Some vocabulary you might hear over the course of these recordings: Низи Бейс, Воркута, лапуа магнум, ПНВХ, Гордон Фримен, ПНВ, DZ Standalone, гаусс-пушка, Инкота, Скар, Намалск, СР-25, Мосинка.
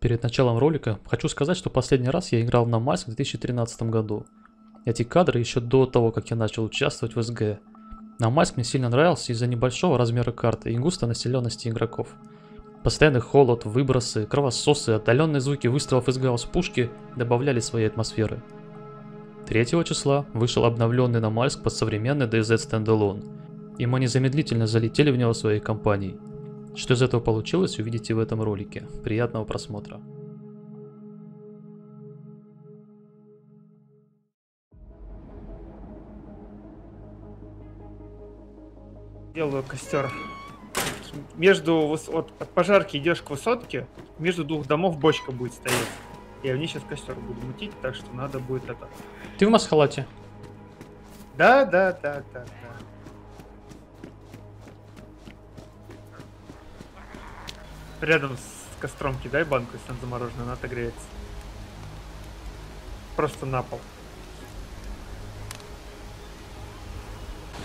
Перед началом ролика хочу сказать, что последний раз я играл в Намалск в 2013 году. Эти кадры еще до того, как я начал участвовать в СГ. Намалск мне сильно нравился из-за небольшого размера карты и густой населенности игроков. Постоянный холод, выбросы, кровососы, отдаленные звуки выстрелов из гаусс-пушки добавляли своей атмосферы. 3 числа вышел обновленный Намалск под современный DZ Standalone, и мы незамедлительно залетели в него своей компанией. Что из этого получилось, увидите в этом ролике. Приятного просмотра. Делаю костер. От пожарки идешь к высотке, между двух домов бочка будет стоять. Я в ней сейчас костер буду мутить, так что надо будет это. Ты в масхалате? Да. Рядом с костром кидай банку, если она замороженная, она отогреется. Просто на пол.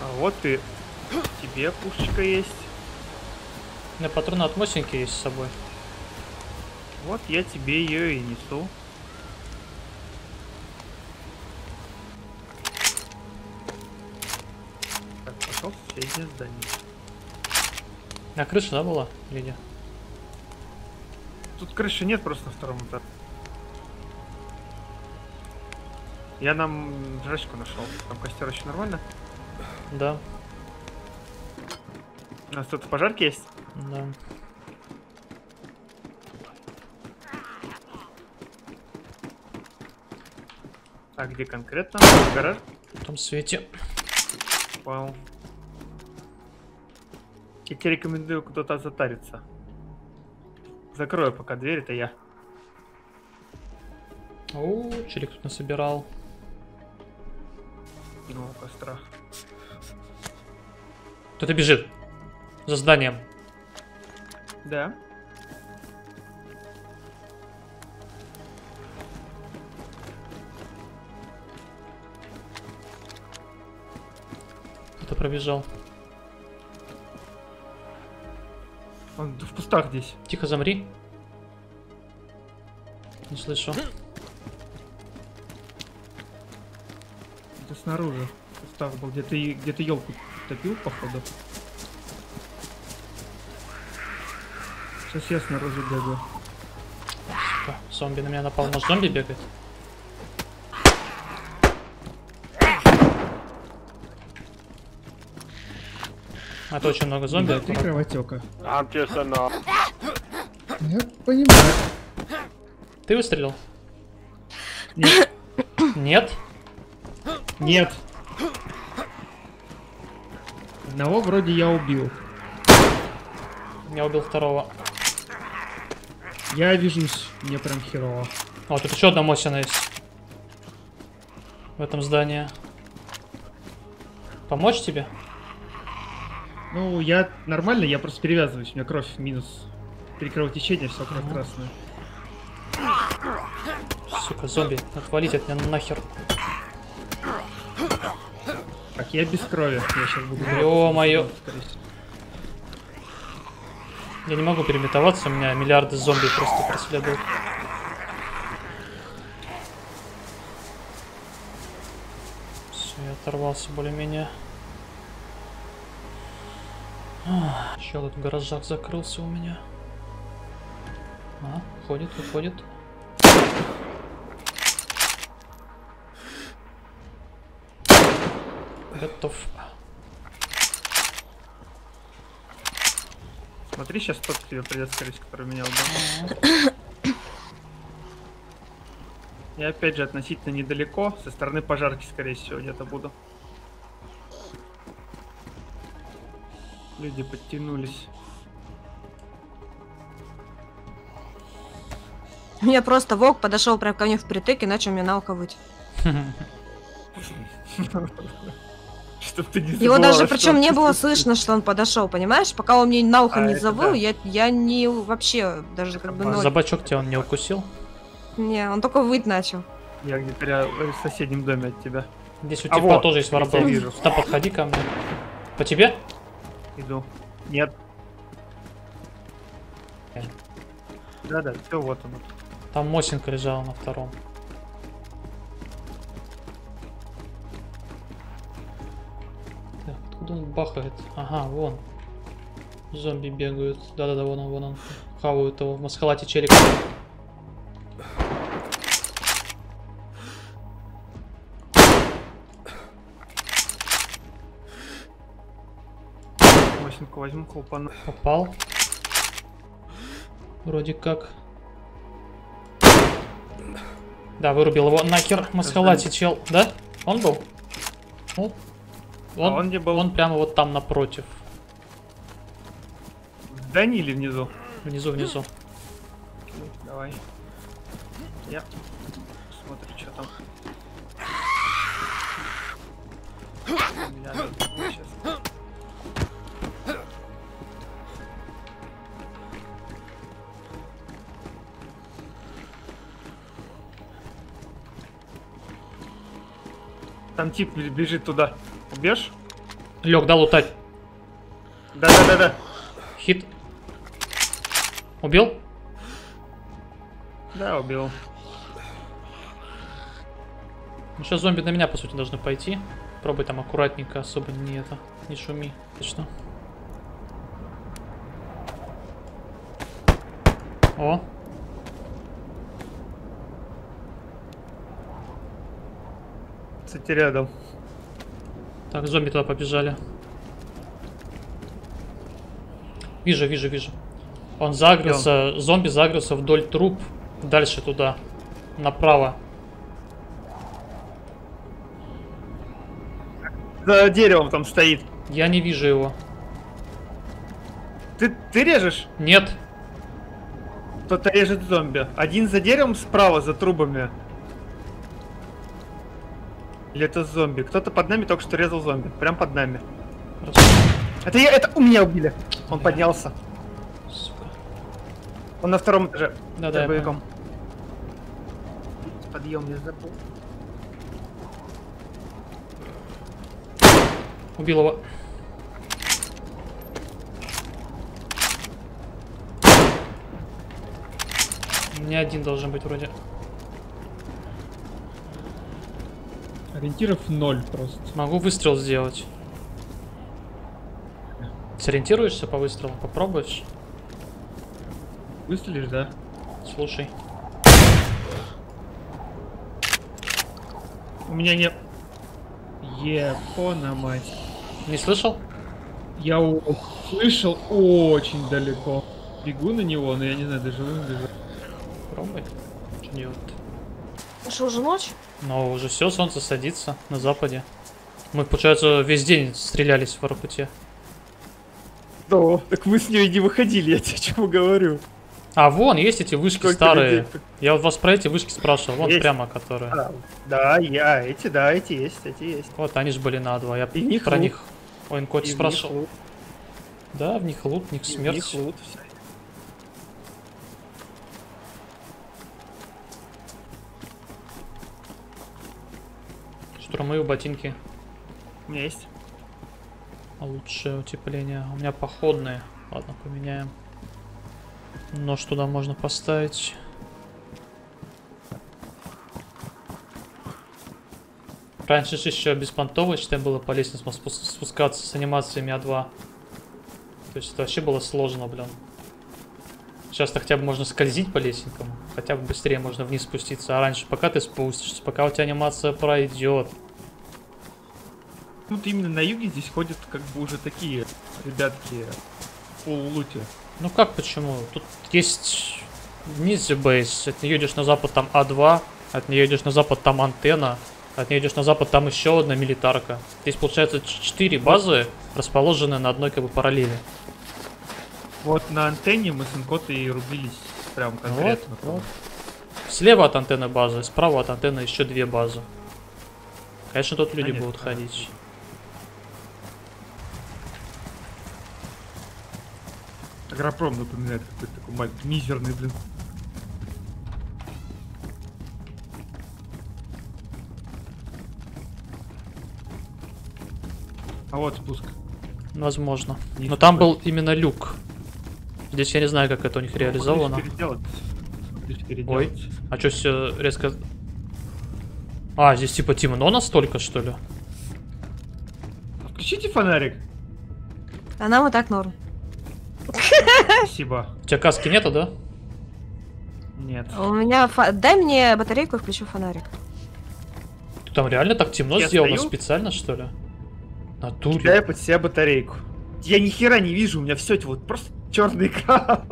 А вот и тебе пушечка есть. У меня патроны от Мосинки есть с собой. Вот я тебе ее и несу. Так, пошел в соседнее здание. На крыше, да, была, Лидия? Тут крыши нет просто на втором этаже. Я нам жрачку нашел. Там костер еще нормально? Да. У нас тут пожарки есть? Да. А где конкретно? В гараж? В том свете. Вау. Я тебе рекомендую куда-то затариться. Закрою пока дверь, это я. О, челик тут насобирал. Ну, костра. Кто-то бежит. За зданием. Да. Кто-то пробежал. Он в кустах здесь. Тихо, замри. Не слышу. Это снаружи. В кустах был. Где-то елку топил, походу. Сейчас я снаружи бегаю. Сука, зомби на меня напал. Может, зомби бегает? А то очень много зомби. Да, ты кровотека. Я понимаю. Ты выстрелил? Нет. Нет? Нет. Одного вроде я убил. Я убил второго. Я вижусь. Мне прям херово. О, тут еще одна Мосина есть. В этом здании. Помочь тебе? Ну, я нормально, я просто перевязываюсь, у меня кровь минус 3 кровотечения, все кровь красная. Сука, зомби, отвалить от меня нахер. Так, я без крови, я сейчас буду... Ё-моё. Я не могу переметоваться, у меня миллиарды зомби просто преследуют. Все, я оторвался более-менее. Еще тут гаражак закрылся у меня. А, ходит, выходит. Готов. Смотри, сейчас тот к тебе придет, скорее, который меня убил. Я опять же относительно недалеко, со стороны пожарки, скорее всего, где-то буду. Люди подтянулись. Мне просто волк подошел прям ко мне впритык и начал меня на ухо выть. Его даже причем не было слышно, что он подошел, понимаешь? Пока он мне на ухо не завыл, я не вообще даже как бы... За бачок тебя он не укусил? Не, он только выть начал. Я где-то в соседнем доме от тебя. Здесь у тебя тоже есть воробок. Там подходи ко мне. По тебе? Иду. Нет. Да-да, все, вот он. Там Мосинка лежала на втором. Так, откуда он бахает? Ага, вон. Зомби бегают. Да-да-да, вон он, вон он. Хавают его в маскалате челика. Мосинку возьму, хлопану. Попал. Вроде как. Да, вырубил его нахер, маскалати чел. Да? Он был? Ну, он где был? Он прямо вот там напротив. Данили внизу. Внизу, внизу. Давай. Я смотрю, что там. Там тип бежит туда. Убежь? Лег, да, лутать. Да. Хит. Убил? Да, убил. Ну, сейчас зомби на меня, по сути, должны пойти. Пробуй там аккуратненько, особо не это. Не шуми, точно. О. Кстати, рядом. Так, зомби туда побежали. Вижу. Он загрелся, зомби загрелся вдоль труб, дальше туда, направо. За деревом там стоит. Я не вижу его. Ты режешь? Нет. Кто-то режет зомби. Один за деревом справа, за трубами. Или это зомби? Кто-то под нами только что резал зомби. Прям под нами. Хорошо. Это у меня убили. Он поднялся. Он на втором этаже. Да, боевиком. Подъем я забыл. Убил его. Не один должен быть вроде. Ориентиров 0 просто. Могу выстрел сделать. Сориентируешься по выстрелу? Попробуешь? Выстрелишь, да? Слушай. У меня не... Епона мать. Не слышал? Я услышал очень далеко. Бегу на него, но я не знаю, доживу. Пробуй. Что делать? Ну что, уже ночь? Но уже все, солнце садится на западе. Мы, получается, весь день стрелялись в Воркуте. Да, так мы с ней не выходили, я тебе чему говорю. А вон, есть эти вышки. Сколько старые. Людей? Я вот вас про эти вышки спрашивал, вон есть. Прямо, которые. А, да, эти есть. Вот, они же были на два, я и про них Оинкоти спрашивал. Них да, в них лут, в них смерть. В них лут, все. Штурмовые ботинки. У меня есть. Лучшее утепление. У меня походные. Ладно, поменяем. Нож туда можно поставить. Раньше же еще беспонтово, считаем, было по лестницам спускаться с анимациями А2. То есть это вообще было сложно, блин. Сейчас-то хотя бы можно скользить по лесенкам. Хотя бы быстрее можно вниз спуститься. А раньше, пока ты спустишься, пока у тебя анимация пройдет. Вот именно на юге здесь ходят как бы уже такие ребятки в полулуте. Ну как, почему? Тут есть Низи Бейс, от нее идешь на запад, там А2, от нее идешь на запад, там антенна, от нее идешь на запад, там еще одна милитарка. Здесь получается 4 базы, расположенные на одной как бы параллели. Вот на антенне мы с Инкотой и рубились прям конкретно. Вот. Слева от антенны базы, справа от антенны еще 2 базы. Конечно, тут люди будут ходить. Агропром напоминает какой-то такой маленький, мизерный, блин. А вот спуск. Возможно. Но там был именно люк. Здесь я не знаю, как это у них реализовано. Ой, а что все резко... А, здесь типа темно настолько, что ли? Включите фонарик. А нам вот так норм. Спасибо. У тебя каски нету, да? Нет. У меня... Дай мне батарейку и включу фонарик. Ты там реально так темно сделано специально, что ли? Натуре. Дай под себя батарейку. Я ни хера не вижу, у меня все это вот просто черный экран.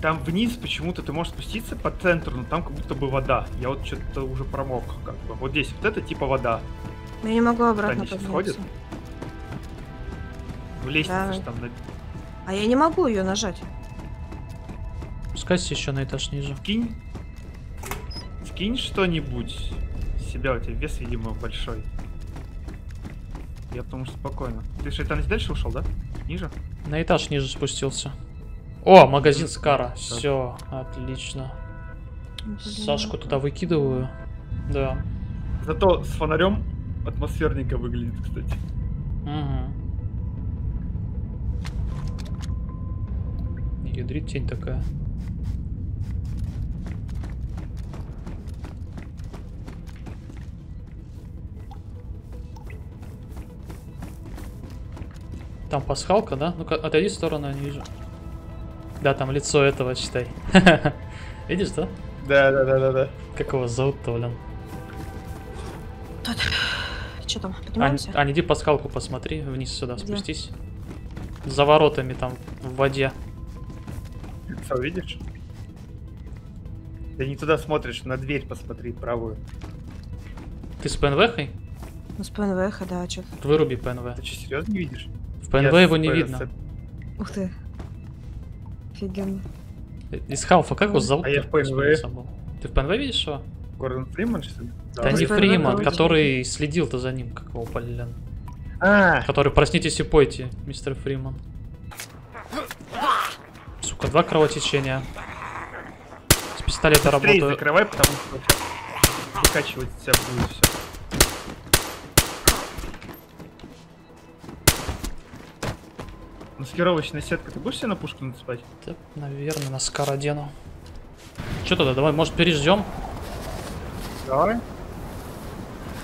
Там вниз почему-то ты можешь спуститься по центру, но там как будто бы вода. Я вот что-то уже промок как бы. Вот здесь вот это типа вода. Я не могу обратно подняться. В лестнице же там. А я не могу ее нажать. Спускайся еще на этаж ниже. Скинь что-нибудь. Себя, у тебя вес, видимо, большой. Я потому что спокойно. Ты же там дальше ушел, да? Ниже? На этаж ниже спустился. О, магазин Скара. Все, отлично. Сашку туда выкидываю. Да. Зато с фонарем атмосферненько выглядит, кстати. Угу. Ядрит тень такая. Там пасхалка, да? Ну-ка, отойди в сторону, я не вижу. Да, там лицо этого, считай. Видишь, да? Да. Как его зовут-то, блин? Тут. Че там, поднимаемся? Ань, иди пасхалку посмотри, вниз сюда, спустись. За воротами там, в воде. Лицо видишь? Ты не туда смотришь, на дверь посмотри, правую. Ты с ПНВХой? Ну, с ПНВХой, да, а че? Выруби ПНВ. Ты что, серьезно не видишь? В ПНВ его не видно. Ух ты. Офигенно. Из Халфа, как его зовут? А я в ПНВ. Ты в ПНВ видишь его? Гордон Фримен, что ли? Да не Фримен, который следил-то за ним, как его, блин. Который, проснитесь и пойте, мистер Фримен. Сука, два кровотечения. С пистолета работаю. Закрывай, потому что выкачивать тебя будет все. Маскировочная сетка, ты будешь себе на пушку нацепать? Да, наверное, на Скар одену. Че тогда, давай, может, переждем? Давай.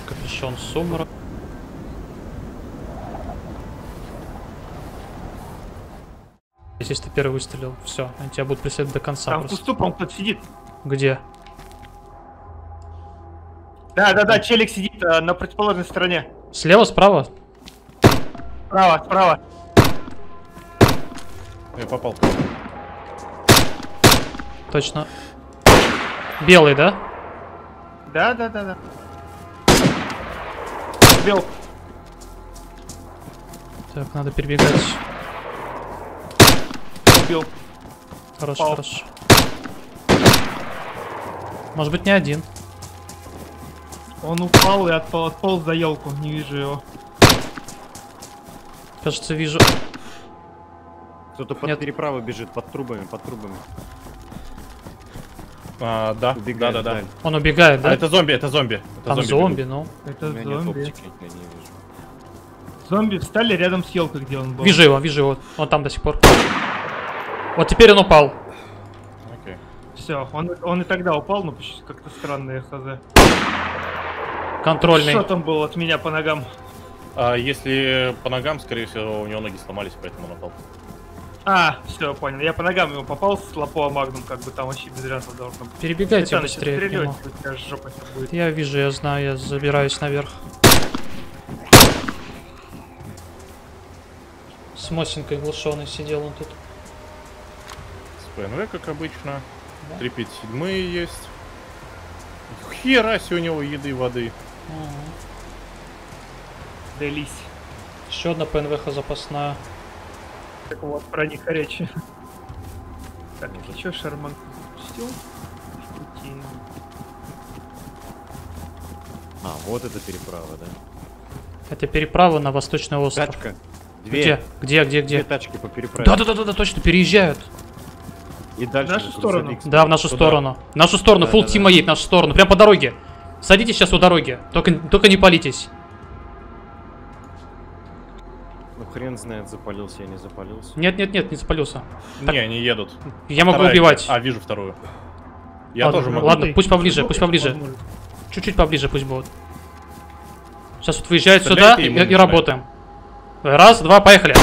Капюшон сумрак. Здесь ты первый выстрелил, все, они тебя будут преследовать до конца. Там кусту, по-моему, кто-то сидит. Где? Да, челик сидит на противоположной стороне. Слева, справа? Справа. Я попал. Точно. Белый, да? Да. Бел. Так, надо перебегать. Бел. Хорошо. Может быть, не один. Он упал и отполз за елку. Не вижу его. Кажется, вижу. Кто-то под переправу бежит, под трубами. А, да, убегает, да. Он убегает, да? Это зомби. Это зомби. Зомби встали рядом с елкой, где он был. Вижу его. Он там до сих пор. Вот теперь он упал. Окей. Все, он и тогда упал, но как-то странное хз. Контрольный. Что там было от меня по ногам? А, если по ногам, скорее всего, у него ноги сломались, поэтому он упал. Все, понял. Я по ногам его попал с лапуа магнум, как бы там вообще без ряда должно быть. Перебегайте быстрее. Я вижу, я знаю, я забираюсь наверх. С Мосинкой глушеный сидел он тут. С ПНВ, как обычно. Да? 357 есть. Хераси у него еды, воды. Делись. Еще одна ПНВХ запасная. Так вот, про них горячие. Так, ну что, Шарман запустил? А, вот это переправа, да? Это переправа на восточный остров. Тачка. Где? Две тачки по переправе. Да, точно, переезжают. И дальше в нашу сторону. Да, в нашу сторону. В нашу сторону, фулл тима едет в нашу сторону, прям по дороге. Садитесь сейчас у дороги, только не палитесь. Хрен знает, запалился я, не запалился. Нет, не запалился. Так... Не, они едут. Я могу убивать. А, вижу вторую. Я ладно, тоже могу. Ладно, пусть поближе. Чуть-чуть поближе пусть будет. Сейчас вот выезжают сюда и работаем. Раз, два, поехали.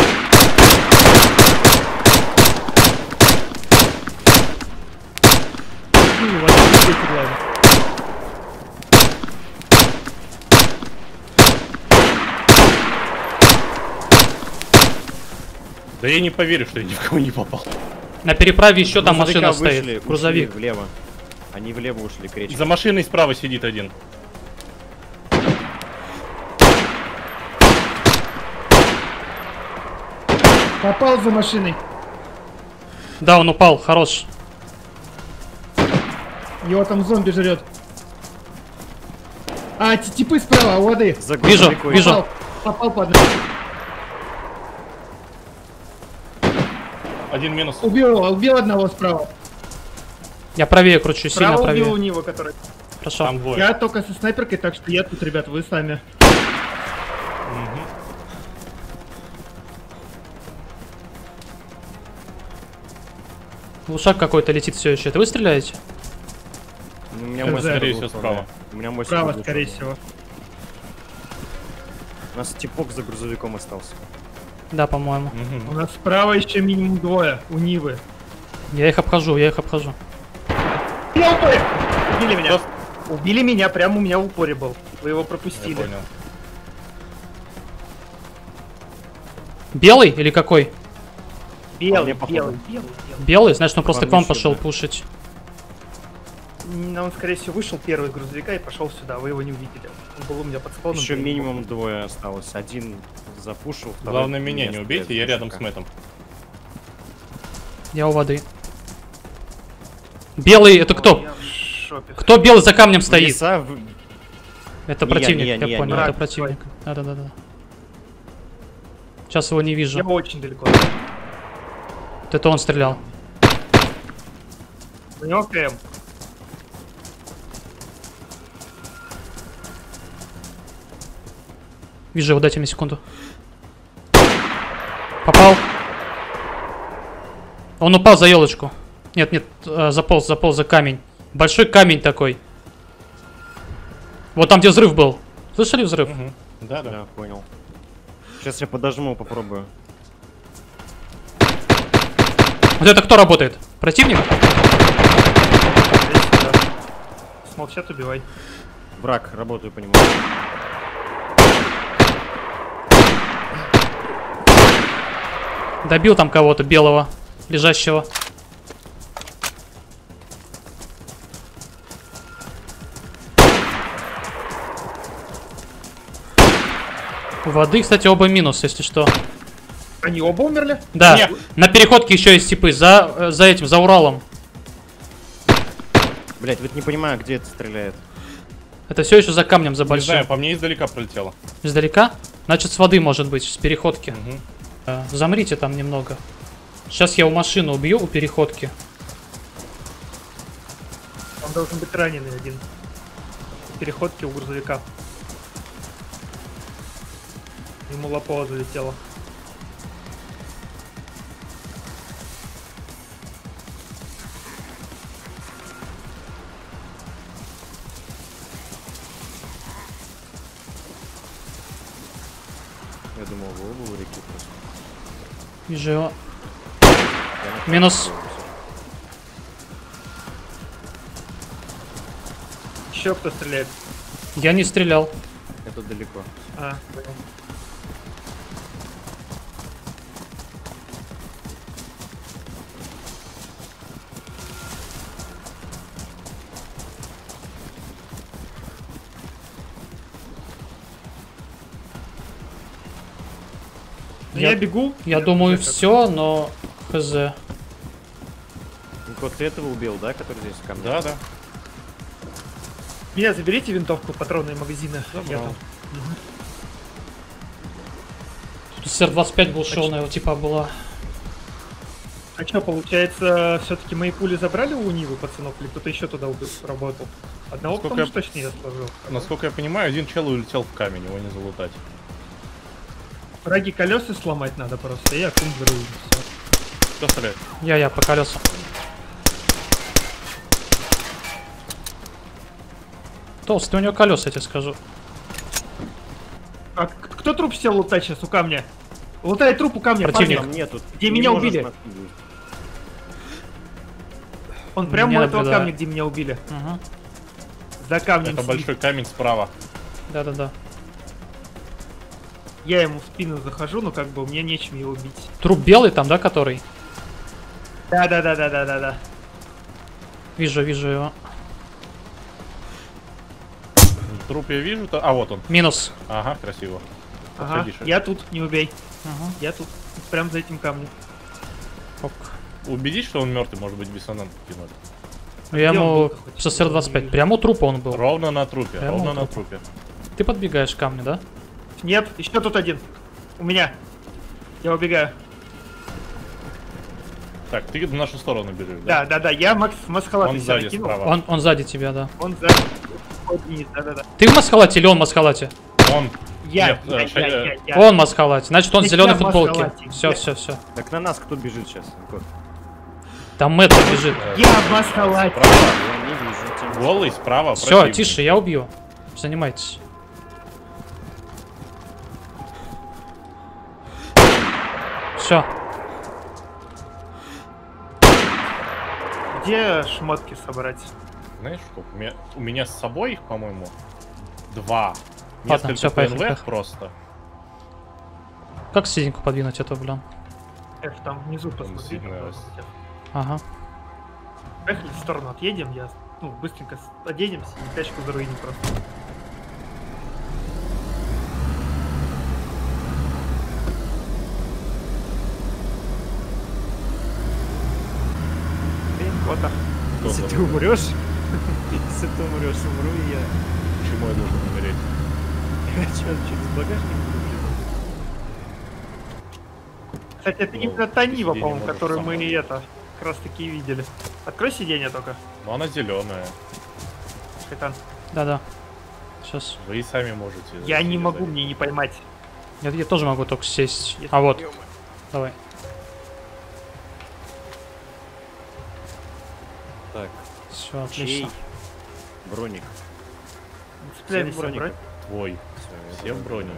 Да я не поверю, что я ни в кого не попал. На переправе еще там машина стоит. Грузовик. Влево. Они влево ушли к речке. За машиной справа сидит один. Попал за машиной. Да, он упал, хорош. Его там зомби жрет. А, типы справа, у воды. Вижу. Попал под нас. Один минус. Убил одного справа. Я правее кручу, справа сильно правее. Убил у него, который... Хорошо. Там двое. Я только со снайперкой, так что я тут, ребят, вы сами. Лушак какой-то летит все еще. Это вы стреляете? У меня мой, скорее всего, справа. Справа, скорее всего. У нас типок за грузовиком остался. Да, по-моему. У нас справа еще минимум двое, у Нивы. Я их обхожу. Убили меня. Просто... Убили меня, прямо у меня в упоре был. Вы его пропустили. Я понял. Белый или какой? Белый. Белый? Значит, он просто к вам пошел пушить. Он, скорее всего, вышел первый из грузовика и пошел сюда. Вы его не увидели. Он был у меня под склоном. Еще минимум двое осталось. Один запушил. Главное, меня не убейте, я рядом с Мэттом. Я у воды. Белый, это кто? Кто белый за камнем стоит? Это противник, я понял, это противник. Да. Сейчас его не вижу. Я очень далеко. Вот это он стрелял. У него КМ. Вижу его, дайте мне секунду. Попал. Он упал за елочку. Нет, заполз за камень. Большой камень такой. Вот там, где взрыв был. Слышали взрыв? Угу. Да, понял. Сейчас я подожму, попробую. Вот это кто работает? Противник? Смолчат, убивай. Враг, работаю по нему. Добил там кого-то белого, лежащего. У воды, кстати, оба минус, если что. Они оба умерли? Да. Нет. На переходке еще есть типы. За этим, за Уралом. Блять, вот не понимаю, где это стреляет. Это все еще за камнем, за большим. Не знаю, по мне издалека пролетело. Издалека? Значит, с воды, может быть, с переходки. Угу. Замрите там немного. Сейчас я у машину убью, у переходки. Там должен быть раненый один. В переходке у грузовика. Ему лапуа залетела. Я думал, вы оба в реке просто. Вижу его. Минус. Еще кто стреляет? Я не стрелял. Это далеко. А, понял. Я бегу. Я думаю, все, но хз. Вот ты этого убил, да, который здесь в камне? Да. Меня заберите винтовку, патронные магазины. Я там. Тут СР-25 был шелная, типа была. А что, получается, все-таки мои пули забрали у Нивы, пацанов, или кто-то еще туда работал? Одного, потому что точнее я сложил. Насколько я понимаю, один чел улетел в камень, его не залутать. Раги колеса сломать надо просто, и аккум взрыву. Кто стреляет? Я по колесам. Толстый у него колеса, я тебе скажу. А кто труп сел лутать сейчас у камня? Лутай труп у камня, парни. Где меня убили? Он прямо у этого камня, где меня убили. Угу. За камнем. Это большой камень справа. Да. Я ему в спину захожу, но как бы у меня нечем его убить. Труп белый там, да, который? Да. Вижу его. Труп я вижу, то... а вот он. Минус. Ага, красиво. Ага. Я тут, не убей. Ага. Я тут, прям за этим камнем. Ок. Убедись, что он мертвый, может быть, бессонант кинуть. Я ему с СР-25, прямо у трупа он был. Ровно на трупе, прямо ровно на трупе. Ты подбегаешь к камню, да? Нет, еще тут один. У меня. Я убегаю. Так, ты в нашу сторону бежишь, да? Да, я Макс в масхалате. Он сзади справа. Он сзади тебя, да. Он сзади. Да. Ты в масхалате или он в масхалате? Он. Я. Он в масхалате, значит он в зеленой футболке. Все. Так на нас кто бежит сейчас? Там Мэтт бежит. Я в масхалате. Голый справа. Все, тише, я убью. Занимайтесь. Все. Где шмотки собрать? Знаешь, сколько? У меня с собой их, по-моему, два. Ладно, все, поехали. Просто. Как сиденьку подвинуть эту, блин? Там внизу посмотри. Ага. Поехали в сторону отъедем, я быстренько оденемся и тачку заруиним просто. Если ты умрешь, умру и я. Почему я должен умереть? Я через багажник буду. Кстати, это именно та Нива, по-моему, которую мы как раз таки видели. Открой сиденье только. Но она зеленая. Капитан. Да. Сейчас. Вы и сами можете. Я не могу, мне не поймать. Нет, я тоже могу только сесть. А вот. Давай. Так, все, отлично. Броник. Всем броника. Твой. Всем броника.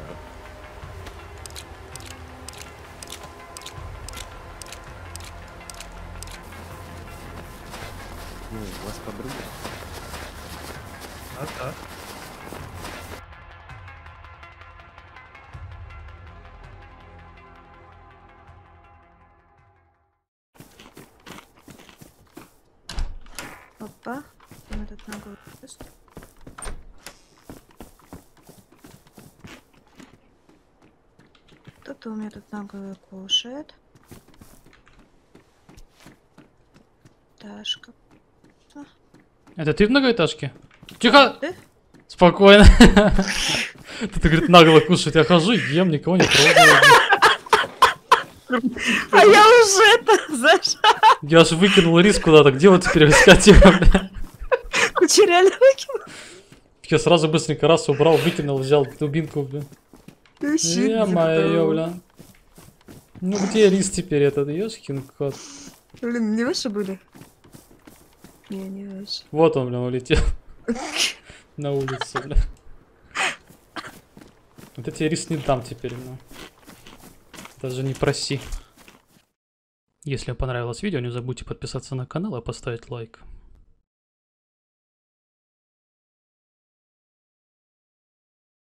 Ну, у вас подруга. А-а. Опа, мы тут на голову. Кто-то у меня тут на голову кушает. Ташка. Это ты в многоэтажке? Тихо! Ты? Спокойно. Ты говорит, наголо кушает. Я хожу, ем, никого не трогаю. А я уже это зашла. Я аж выкинул рис куда-то, где вот теперь искать его, бля? Куча реально выкинул? Я сразу быстренько раз убрал, выкинул, взял дубинку, бля. Я моё, бля. Ну где рис теперь этот, ёшкин кот? Блин, не ваши были? Не ваши. Вот он, бля, улетел. На улицу, бля. Вот эти рис не там теперь, бля. Даже не проси. Если вам понравилось видео, не забудьте подписаться на канал и поставить лайк.